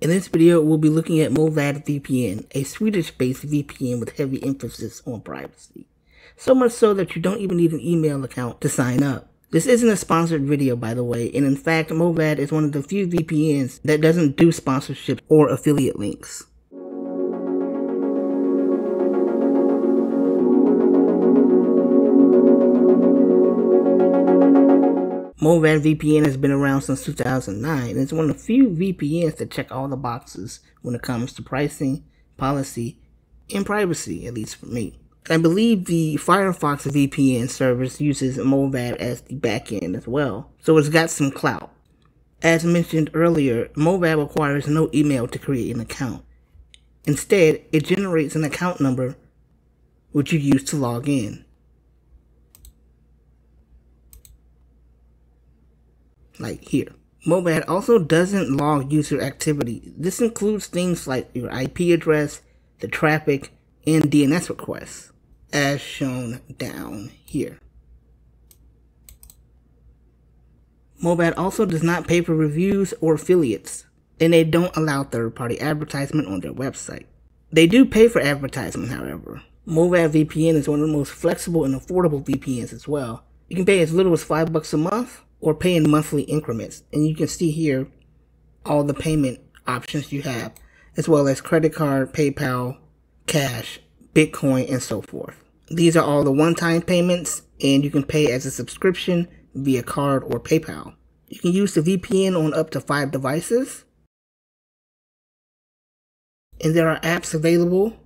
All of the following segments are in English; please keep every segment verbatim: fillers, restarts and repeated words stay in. In this video, we'll be looking at Mullvad V P N, a Swedish-based V P N with heavy emphasis on privacy. So much so that you don't even need an email account to sign up. This isn't a sponsored video, by the way, and in fact, Mullvad is one of the few V P Ns that doesn't do sponsorships or affiliate links. Mullvad V P N has been around since two thousand nine and is one of the few V P Ns that check all the boxes when it comes to pricing, policy, and privacy, at least for me. I believe the Firefox V P N service uses Mullvad as the backend as well, so it's got some clout. As mentioned earlier, Mullvad requires no email to create an account. Instead, it generates an account number which you use to log in. Like here. Mullvad also doesn't log user activity. This includes things like your I P address, the traffic, and D N S requests, as shown down here. Mullvad also does not pay for reviews or affiliates, and they don't allow third-party advertisement on their website. They do pay for advertisement, however. Mullvad V P N is one of the most flexible and affordable V P Ns as well. You can pay as little as five bucks a month, or pay in monthly increments. And you can see here all the payment options you have, as well as credit card, PayPal, cash, Bitcoin, and so forth. These are all the one-time payments, and you can pay as a subscription via card or PayPal. You can use the V P N on up to five devices. And there are apps available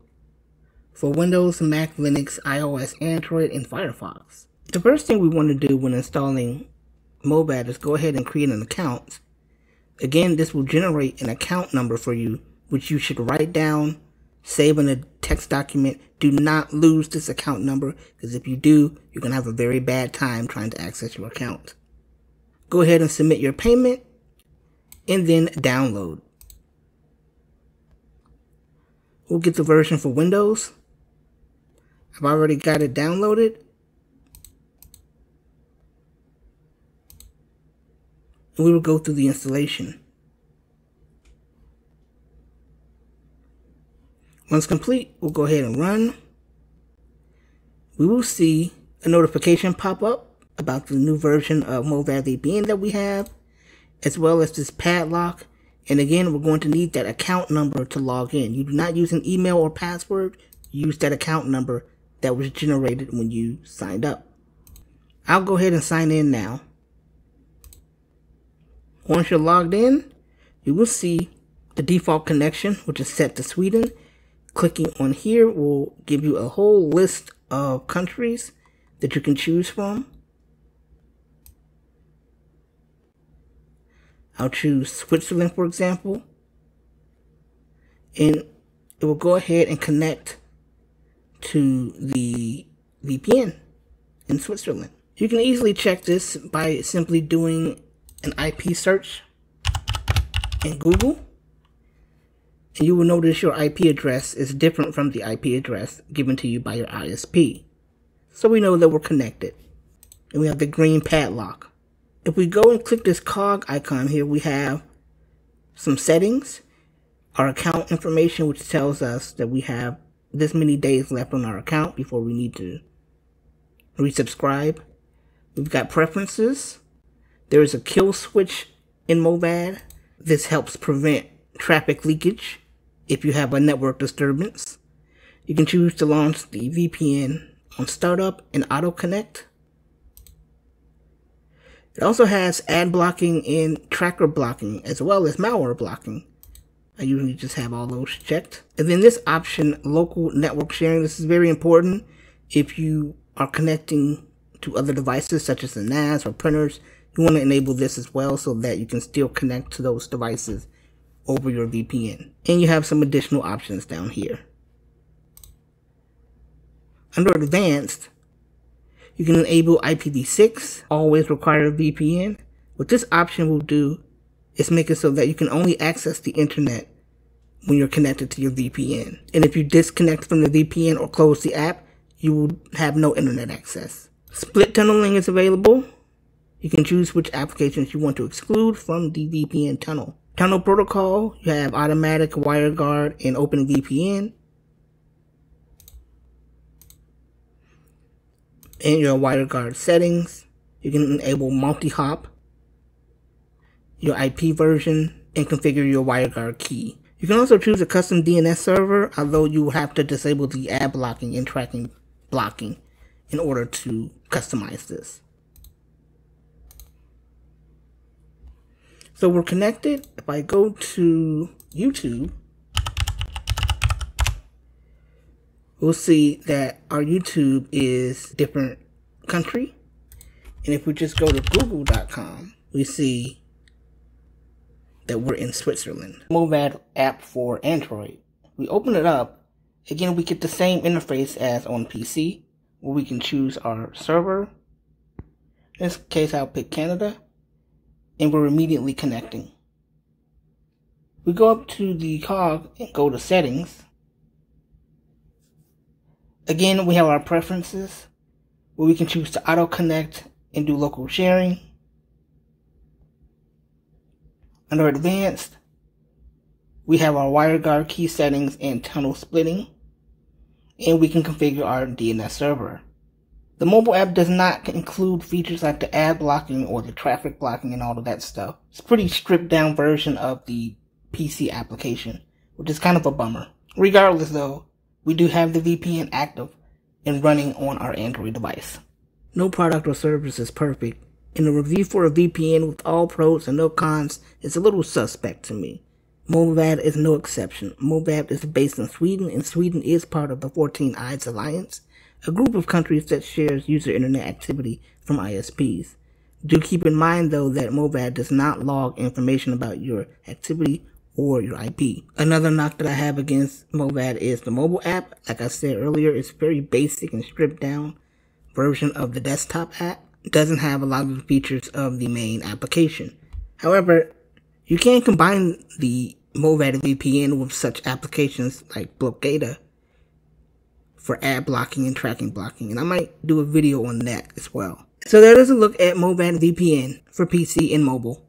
for Windows, Mac, Linux, iOS, Android, and Firefox. The first thing we want to do when installing Mullvad is go ahead and create an account. Again, this will generate an account number for you, which you should write down, save in a text document. Do not lose this account number, because if you do, you're going to have a very bad time trying to access your account. Go ahead and submit your payment, and then download. We'll get the version for Windows. I've already got it downloaded. And we will go through the installation. Once complete, we'll go ahead and run. We will see a notification pop up about the new version of Mullvad V P N that we have, as well as this padlock. And again, we're going to need that account number to log in. You do not use an email or password. Use that account number that was generated when you signed up. I'll go ahead and sign in now. Once you're logged in, you will see the default connection, which is set to Sweden. Clicking on here will give you a whole list of countries that you can choose from. I'll choose Switzerland, for example. And it will go ahead and connect to the V P N in Switzerland. You can easily check this by simply doing an I P search in Google, and you will notice your I P address is different from the I P address given to you by your I S P. So we know that we're connected, and we have the green padlock. If we go and click this cog icon here, we have some settings, our account information, which tells us that we have this many days left on our account before we need to resubscribe. We've got preferences. There is a kill switch in Mullvad. This helps prevent traffic leakage if you have a network disturbance. You can choose to launch the V P N on startup and auto connect. It also has ad blocking and tracker blocking, as well as malware blocking. I usually just have all those checked. And then this option, local network sharing, this is very important if you are connecting to other devices such as the N A S or printers. You want to enable this as well so that you can still connect to those devices over your V P N. And you have some additional options down here. Under Advanced, you can enable I P v six, always require a V P N. What this option will do is make it so that you can only access the internet when you're connected to your V P N. And if you disconnect from the V P N or close the app, you will have no internet access. Split tunneling is available. You can choose which applications you want to exclude from the V P N tunnel. Tunnel protocol, you have automatic, WireGuard, and OpenVPN. In your WireGuard settings, you can enable multi-hop, your I P version, and configure your WireGuard key. You can also choose a custom D N S server, although you will have to disable the ad blocking and tracking blocking in order to customize this. So we're connected. If I go to YouTube, we'll see that our YouTube is a different country. And if we just go to google dot com, we see that we're in Switzerland. Mullvad app for Android. We open it up. Again, we get the same interface as on P C, where we can choose our server. In this case, I'll pick Canada, and we're immediately connecting. We go up to the cog and go to settings. Again, we have our preferences, where we can choose to auto connect and do local sharing. Under advanced, we have our WireGuard key settings and tunnel splitting, and we can configure our D N S server. The mobile app does not include features like the ad blocking or the traffic blocking and all of that stuff. It's a pretty stripped down version of the P C application, which is kind of a bummer. Regardless though, we do have the V P N active and running on our Android device. No product or service is perfect. And a review for a V P N with all pros and no cons is a little suspect to me. Mullvad is no exception. Mullvad is based in Sweden, and Sweden is part of the fourteen Eyes Alliance, a group of countries that shares user internet activity from I S Ps. Do keep in mind though that Mullvad does not log information about your activity or your I P. Another knock that I have against Mullvad is the mobile app. Like I said earlier, it's very basic and stripped down version of the desktop app. Doesn't have a lot of the features of the main application. However, you can combine the Mullvad V P N with such applications like Blokada for ad blocking and tracking blocking, and I might do a video on that as well. So that is a look at Mullvad V P N for P C and mobile.